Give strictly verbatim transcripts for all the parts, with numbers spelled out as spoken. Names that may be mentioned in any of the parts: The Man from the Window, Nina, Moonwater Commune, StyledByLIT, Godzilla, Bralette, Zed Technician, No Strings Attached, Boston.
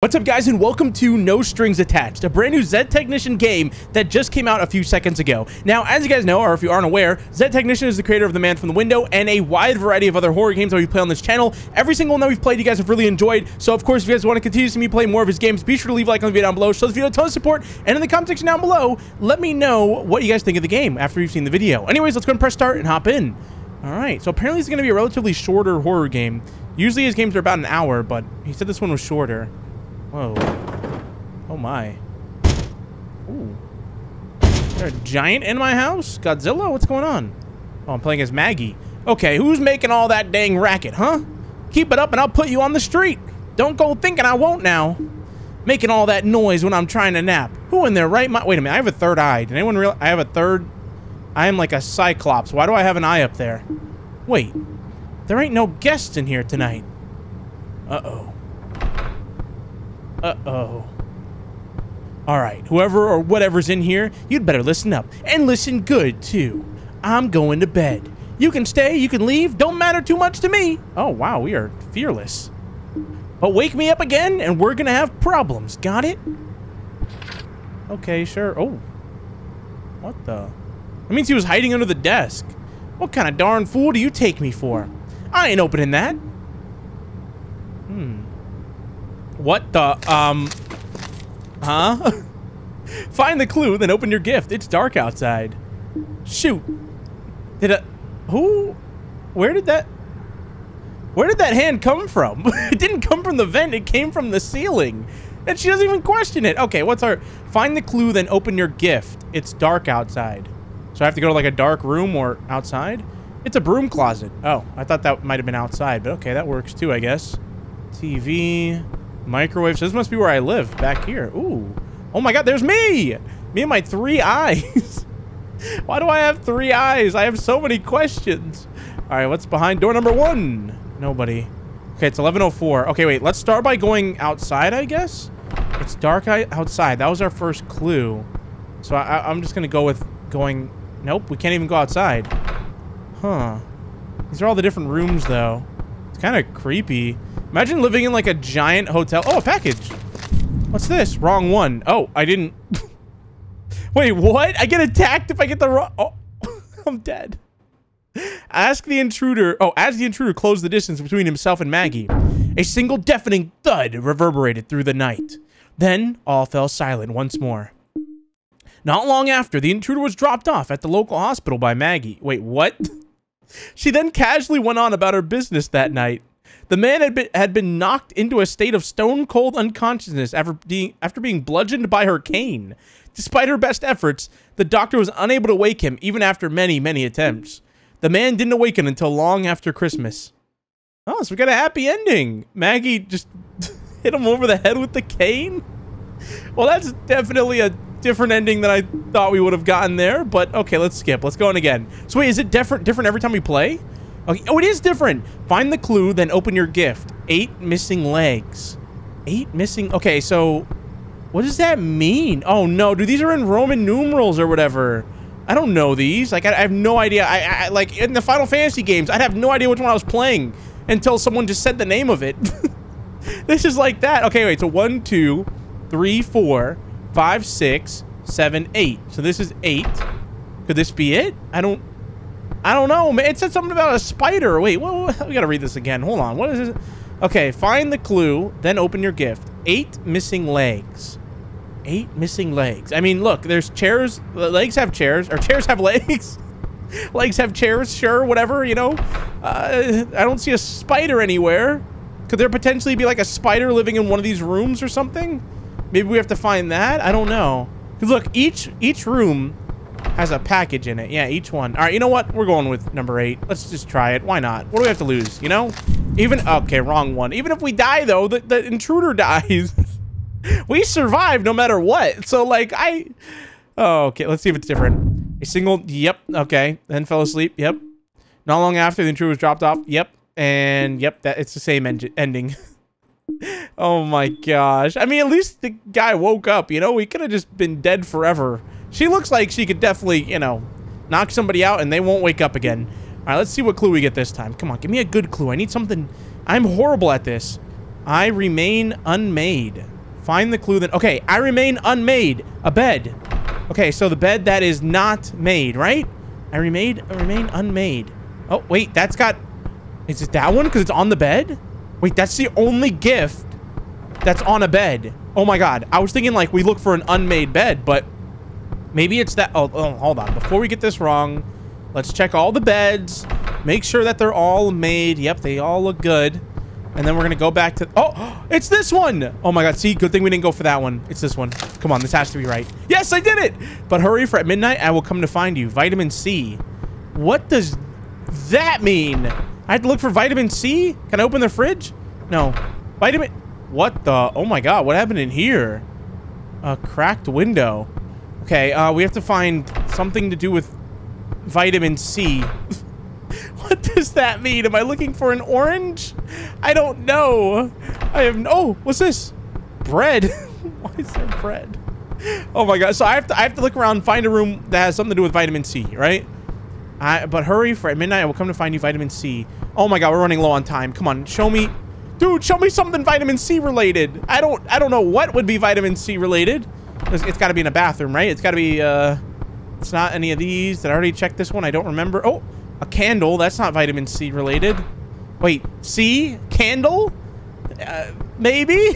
What's up, guys, and welcome to No Strings Attached, a brand new Zed Technician game that just came out a few seconds ago. Now, as you guys know, or if you aren't aware, Zed Technician is the creator of The Man from the Window and a wide variety of other horror games that we play on this channel. Every single one that we've played, you guys have really enjoyed. So, of course, if you guys want to continue to see me play more of his games, be sure to leave a like on the video down below, show this video a ton of support, and in the comment section down below, let me know what you guys think of the game after you've seen the video. Anyways, let's go ahead and press start and hop in. All right, so apparently it's going to be a relatively shorter horror game. Usually his games are about an hour, but he said this one was shorter. Whoa. Oh my. Ooh. Is there a giant in my house? Godzilla? What's going on? Oh, I'm playing as Maggie. Okay, who's making all that dang racket, huh? Keep it up and I'll put you on the street. Don't go thinking I won't now. Making all that noise when I'm trying to nap. Who in their right mind? Wait a minute, I have a third eye. Did anyone realize I have a third? I am like a cyclops. Why do I have an eye up there? Wait. There ain't no guests in here tonight. Uh-oh. Uh-oh. All right, whoever or whatever's in here, you'd better listen up. And listen good, too. I'm going to bed. You can stay, you can leave, don't matter too much to me. Oh, wow, we are fearless. But wake me up again, and we're gonna have problems, got it? Okay, sure. Oh. What the? That means he was hiding under the desk. What kind of darn fool do you take me for? I ain't opening that. Hmm. What the, um, huh? Find the clue, then open your gift. It's dark outside. Shoot. Did I, who, where did that, where did that hand come from? It didn't come from the vent, it came from the ceiling. And she doesn't even question it. Okay, what's our, find the clue, then open your gift. It's dark outside. So I have to go to like a dark room or outside? It's a broom closet. Oh, I thought that might have been outside, but okay, that works too, I guess. T V. Microwave. So this must be where I live, back here. Ooh. Oh my god, there's me! Me and my three eyes. Why do I have three eyes? I have so many questions. Alright, what's behind door number one? Nobody. Okay, it's eleven oh four. Okay, wait. Let's start by going outside, I guess? It's dark outside. That was our first clue. So I, I'm just gonna go with going... Nope, we can't even go outside. Huh. These are all the different rooms, though. It's kind of creepy. Imagine living in like a giant hotel. Oh, a package. What's this? Wrong one. Oh, I didn't. Wait, what? I get attacked if I get the wrong. Oh, I'm dead. Ask the intruder. Oh, as the intruder closed the distance between himself and Maggie, a single deafening thud reverberated through the night. Then all fell silent once more. Not long after, the intruder was dropped off at the local hospital by Maggie. Wait, what? She then casually went on about her business that night. The man had been, had been knocked into a state of stone-cold unconsciousness after being, after being bludgeoned by her cane. Despite her best efforts, the doctor was unable to wake him, even after many, many attempts. The man didn't awaken until long after Christmas. Oh, so we got a happy ending. Maggie just hit him over the head with the cane? Well, that's definitely a different ending than I thought we would have gotten there, but okay, let's skip. Let's go on again. So wait, is it different, different every time we play? Okay. Oh, it is different. Find the clue, then open your gift. Eight missing legs. Eight missing... Okay, so... What does that mean? Oh, no. Dude, these are in Roman numerals or whatever. I don't know these. Like, I, I have no idea. I, I Like, in the Final Fantasy games, I'd have no idea which one I was playing until someone just said the name of it. This is like that. Okay, wait. So, one, two, three, four, five, six, seven, eight. So, this is eight. Could this be it? I don't... I don't know, man. It said something about a spider. Wait, whoa, whoa, we gotta read this again. Hold on. What is this? Okay, find the clue, then open your gift. Eight missing legs. Eight missing legs. I mean, look, there's chairs. Legs have chairs, or chairs have legs. Legs have chairs, sure, whatever, you know. Uh, I don't see a spider anywhere. Could there potentially be like a spider living in one of these rooms or something? Maybe we have to find that? I don't know. 'Cause look, each each room... has a package in it. Yeah, each one. All right, you know what? We're going with number eight. Let's just try it. Why not? What do we have to lose, you know? Even... Okay, wrong one. Even if we die, though, the, the intruder dies. We survive no matter what. So, like, I... Oh, okay, let's see if it's different. A single... Yep. Okay. Then fell asleep. Yep. Not long after, the intruder was dropped off. Yep. And, yep, that it's the same en ending. Oh, my gosh. I mean, at least the guy woke up, you know? We could have just been dead forever. She looks like she could definitely, you know, knock somebody out and they won't wake up again. All right, let's see what clue we get this time. Come on, give me a good clue. I need something. I'm horrible at this. I remain unmade. Find the clue that... Okay, I remain unmade. A bed. Okay, so the bed that is not made, right? I remain, I remain unmade. Oh, wait, that's got... Is it that one? Because it's on the bed? Wait, that's the only gift that's on a bed. Oh, my God. I was thinking, like, we look for an unmade bed, but maybe it's that... Oh, oh, hold on. Before we get this wrong, let's check all the beds. Make sure that they're all made. Yep, they all look good. And then we're going to go back to... Oh, it's this one. Oh, my God. See, good thing we didn't go for that one. It's this one. Come on. This has to be right. Yes, I did it. But hurry, for at midnight, I will come to find you. Vitamin C. What does that mean? I had to look for vitamin C? Can I open the fridge? No. Vitamin... What the... Oh, my God. What happened in here? A cracked window. Okay. Uh, we have to find something to do with vitamin C. What does that mean? Am I looking for an orange? I don't know. I have no... Oh, what's this? Bread. Why is there bread? Oh my God. So I have to I have to look around and find a room that has something to do with vitamin C, right? I, but hurry, for at midnight I will come to find you, vitamin C. Oh my God, we're running low on time. Come on, show me... Dude, show me something vitamin C related. I don't I don't know what would be vitamin C related. It's, it's got to be in a bathroom, right? It's got to be... Uh, it's not any of these. Did I already check this one? I don't remember. Oh! A candle. That's not vitamin C related. Wait, C? Candle? Uh, maybe?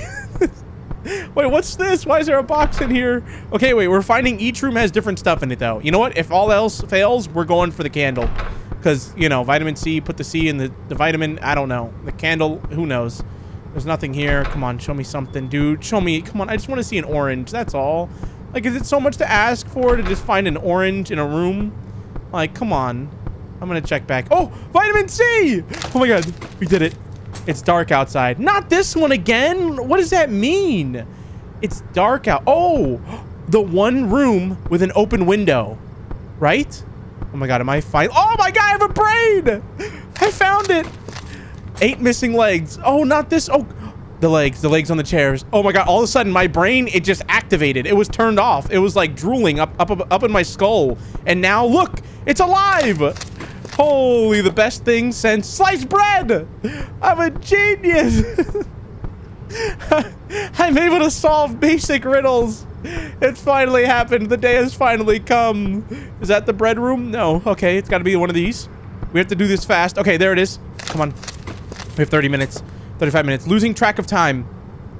Wait, what's this? Why is there a box in here? Okay, wait, we're finding each room has different stuff in it, though. You know what? If all else fails, we're going for the candle. Because, you know, vitamin C, put the C in the, the vitamin. I don't know. The candle, who knows? There's nothing here. Come on, show me something, dude. Show me. Come on, I just want to see an orange. That's all. Like, is it so much to ask for to just find an orange in a room? Like, come on. I'm gonna check back. Oh, vitamin C! Oh my God, we did it. It's dark outside. Not this one again. What does that mean? It's dark out. Oh, the one room with an open window, right? Oh my God, am I fine? Oh my God, I have a brain! I found it. Eight missing legs. Oh, not this. Oh, the legs, the legs on the chairs. Oh my God, all of a sudden my brain, it just activated. It was turned off. It was like drooling up, up, up, up in my skull. And now look, it's alive. Holy, the best thing since sliced bread! I'm a genius! I'm able to solve basic riddles. It's finally happened. The day has finally come. Is that the bread room? No. Okay, it's got to be one of these. We have to do this fast. Okay, there it is. Come on. We have thirty minutes. thirty-five minutes. Losing track of time.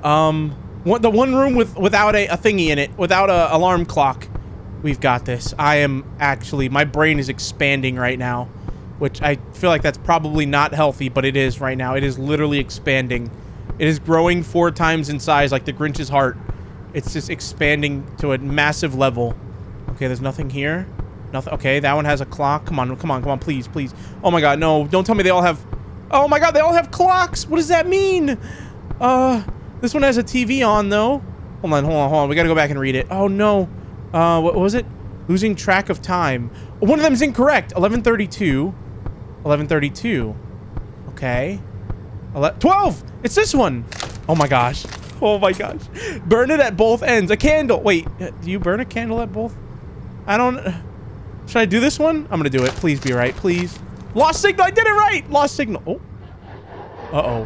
Um, one, the one room with without a, a thingy in it. Without a alarm clock. We've got this. I am actually... My brain is expanding right now. Which I feel like that's probably not healthy, but it is right now. It is literally expanding. It is growing four times in size, like the Grinch's heart. It's just expanding to a massive level. Okay, there's nothing here. Nothing. Okay, that one has a clock. Come on, come on, come on, please, please. Oh my God, no. Don't tell me they all have... Oh my God, they all have clocks! What does that mean? Uh, this one has a T V on, though. Hold on, hold on, hold on. We gotta go back and read it. Oh, no. Uh, what was it? Losing track of time. One of them is incorrect. eleven thirty-two. eleven thirty-two. Okay. twelve! It's this one! Oh my gosh. Oh my gosh. Burn it at both ends. A candle. Wait, do you burn a candle at both? I don't... Should I do this one? I'm gonna do it. Please be right. Please. Lost signal! I did it right! Lost signal. Oh. Uh-oh.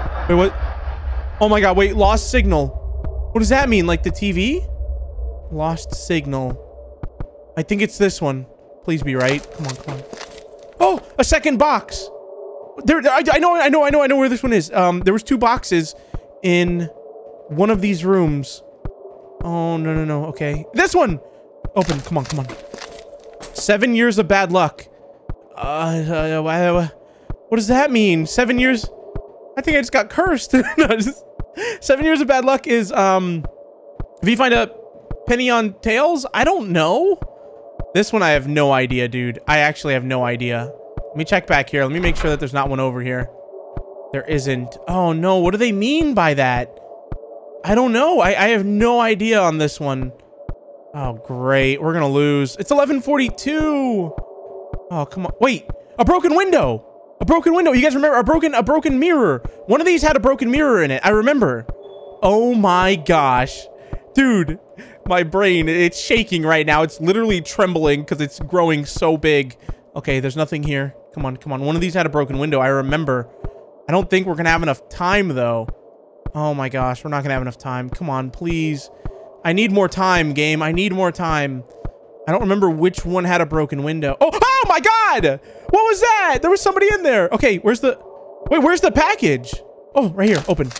Uh-oh. Wait, what? Oh my God, wait. Lost signal. What does that mean? Like the T V? Lost signal. I think it's this one. Please be right. Come on, come on. Oh, a second box. There, there I, I know, I know, I know, I know where this one is. Um, there was two boxes in one of these rooms. Oh no, no, no. Okay, this one. Open. Come on, come on. Seven years of bad luck. Uh, uh what does that mean? Seven years? I think I just got cursed. Seven years of bad luck is um, if you find a penny on tails? I don't know. This one I have no idea, dude. I actually have no idea. Let me check back here. Let me make sure that there's not one over here. There isn't. Oh, no. What do they mean by that? I don't know. I, I have no idea on this one. Oh, great. We're going to lose. It's eleven forty-two. Oh, come on. Wait. A broken window. A broken window. You guys remember? A broken, a broken mirror. One of these had a broken mirror in it. I remember. Oh, my gosh. Dude. My brain, it's shaking right now. It's literally trembling because it's growing so big. Okay, there's nothing here. Come on, come on. One of these had a broken window. I remember. I don't think we're going to have enough time, though. Oh, my gosh. We're not going to have enough time. Come on, please. I need more time, game. I need more time. I don't remember which one had a broken window. Oh, oh my God. What was that? There was somebody in there. Okay, where's the... Wait, where's the package? Oh, right here. Open.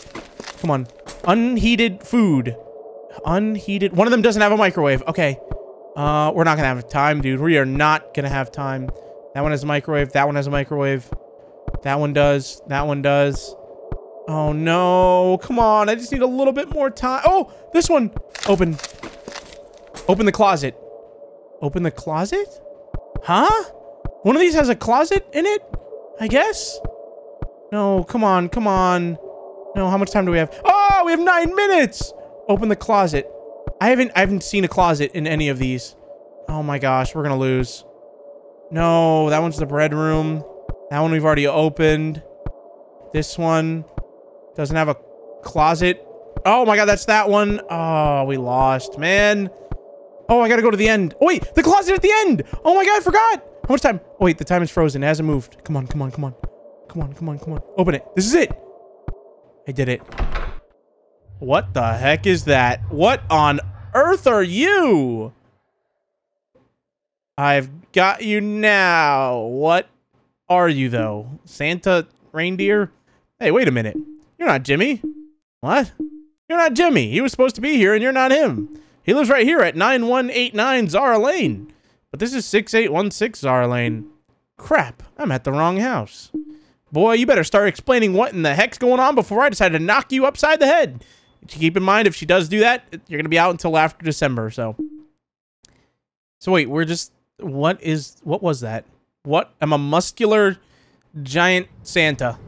Come on. Unheated food. Unheated. One of them doesn't have a microwave. Okay. Uh, we're not going to have time, dude. We are not going to have time. That one has a microwave. That one has a microwave. That one does. That one does. Oh, no. Come on. I just need a little bit more time. Oh, this one. Open. Open the closet. Open the closet? Huh? One of these has a closet in it? I guess? No, come on. Come on. No, how much time do we have? Oh, we have nine minutes. Open the closet. I haven't I haven't seen a closet in any of these. Oh, my gosh. We're going to lose. No, that one's the bread room. That one we've already opened. This one doesn't have a closet. Oh, my God, that's that one. Oh, we lost, man. Oh, I got to go to the end. Oh, wait, the closet at the end. Oh, my God, I forgot. How much time? Oh, wait, the time is frozen. It hasn't moved. Come on, come on, come on. Come on, come on, come on. Open it. This is it. I did it. What the heck is that? What on earth are you? I've got you now. What are you, though? Santa reindeer? Hey, wait a minute. You're not Jimmy. What? You're not Jimmy. He was supposed to be here, and you're not him. He lives right here at nine one eight nine Zara Lane. But this is six eight one six Zara Lane. Crap, I'm at the wrong house. Boy, you better start explaining what in the heck's going on before I decide to knock you upside the head. Keep in mind, if she does do that, you're going to be out until after December, so. So, wait, we're just... What is... What was that? What? I'm a muscular... giant Santa.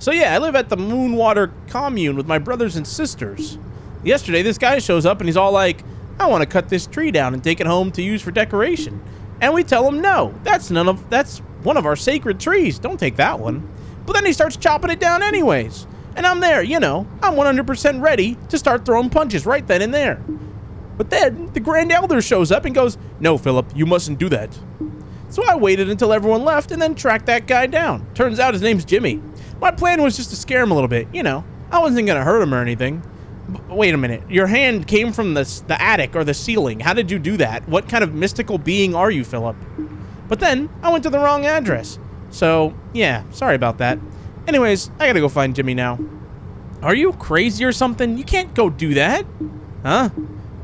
So yeah, I live at the Moonwater Commune with my brothers and sisters. Yesterday, this guy shows up and he's all like, I want to cut this tree down and take it home to use for decoration. And we tell him, no, that's none of, that's one of our sacred trees. Don't take that one. But then he starts chopping it down anyways. And I'm there, you know, I'm one hundred percent ready to start throwing punches right then and there. But then the Grand Elder shows up and goes, no, Philip, you mustn't do that. So I waited until everyone left and then tracked that guy down. Turns out his name's Jimmy. My plan was just to scare him a little bit, you know. I wasn't going to hurt him or anything. But wait a minute. Your hand came from the, the attic or the ceiling. How did you do that? What kind of mystical being are you, Philip? But then I went to the wrong address. So, yeah, sorry about that. Anyways, I got to go find Jimmy now. Are you crazy or something? You can't go do that. Huh?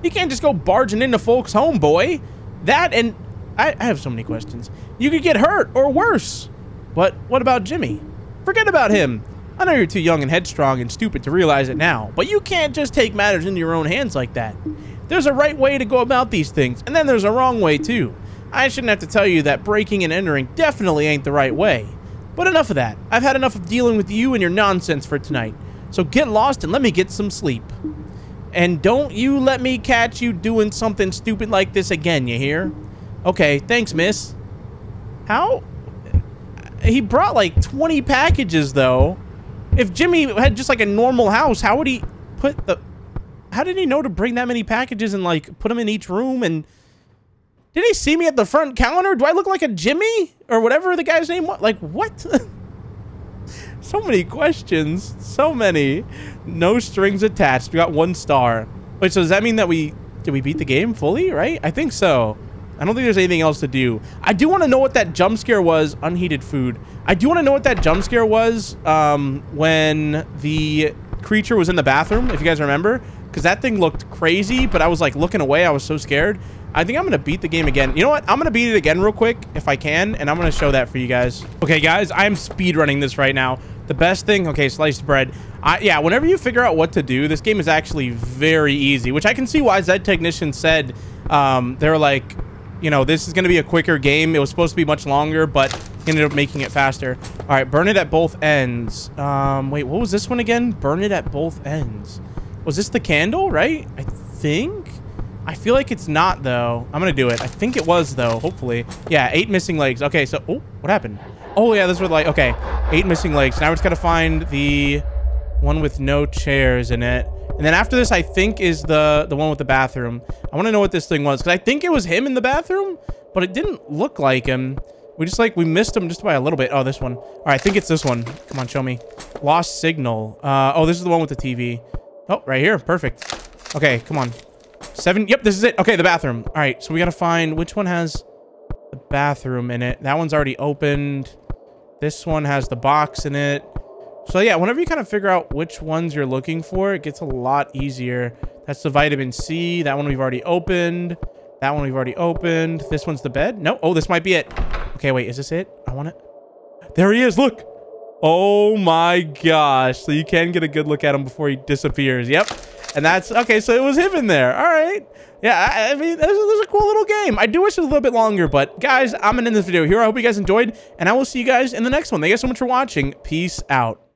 You can't just go barging into folks' home, boy. That and... I have so many questions. You could get hurt or worse. But what about Jimmy? Forget about him. I know you're too young and headstrong and stupid to realize it now, but you can't just take matters into your own hands like that. There's a right way to go about these things, and then there's a wrong way too. I shouldn't have to tell you that breaking and entering definitely ain't the right way. But enough of that. I've had enough of dealing with you and your nonsense for tonight. So get lost and let me get some sleep. And don't you let me catch you doing something stupid like this again, you hear? Okay, thanks, miss. How? He brought like twenty packages, though. If Jimmy had just like a normal house, how would he put the... How did he know to bring that many packages and like put them in each room? And did he see me at the front counter? Do I look like a Jimmy? Or whatever the guy's name was? Like, what? So many questions. So many. No strings attached. We got one star. Wait, so does that mean that we... Did we beat the game fully, right? I think so. I don't think there's anything else to do. I do want to know what that jump scare was. Unheated food. I do want to know what that jump scare was um, when the creature was in the bathroom, if you guys remember. Because that thing looked crazy, but I was like looking away. I was so scared. I think I'm going to beat the game again. You know what? I'm going to beat it again real quick if I can. And I'm going to show that for you guys. Okay, guys. I'm speedrunning this right now. The best thing... Okay, sliced bread. I, yeah, whenever you figure out what to do, this game is actually very easy. Which I can see why Zed Technician said um, they were like... You know, this is going to be a quicker game. It was supposed to be much longer, but ended up making it faster. All right, burn it at both ends. Um, wait, what was this one again? Burn it at both ends. Was this the candle, right? I think. I feel like it's not, though. I'm going to do it. I think it was, though, hopefully. Yeah, eight missing legs. Okay, so... Oh, what happened? Oh, yeah, this was like... Okay, eight missing legs. Now we're just going to find the one with no chairs in it. And then after this, I think, is the, the one with the bathroom. I want to know what this thing was, because I think it was him in the bathroom, but it didn't look like him. We just like, we missed him just by a little bit. Oh, this one. All right, I think it's this one. Come on, show me. Lost signal. Uh, oh, this is the one with the T V. Oh, right here. Perfect. Okay, come on. Seven. Yep, this is it. Okay, the bathroom. All right, so we got to find which one has the bathroom in it. That one's already opened. This one has the box in it. So yeah, whenever you kind of figure out which ones you're looking for, it gets a lot easier. That's the vitamin C. That one we've already opened. That one we've already opened. This one's the bed. No. Oh, this might be it. Okay, wait, is this it? I want it. There he is, look. Oh my gosh. So you can get a good look at him before he disappears. Yep. And that's, okay, so it was him in there. All right. Yeah, I, I mean, this is, this is a cool little game. I do wish it was a little bit longer, but guys, I'm going to end this video here. I hope you guys enjoyed, and I will see you guys in the next one. Thank you guys so much for watching. Peace out.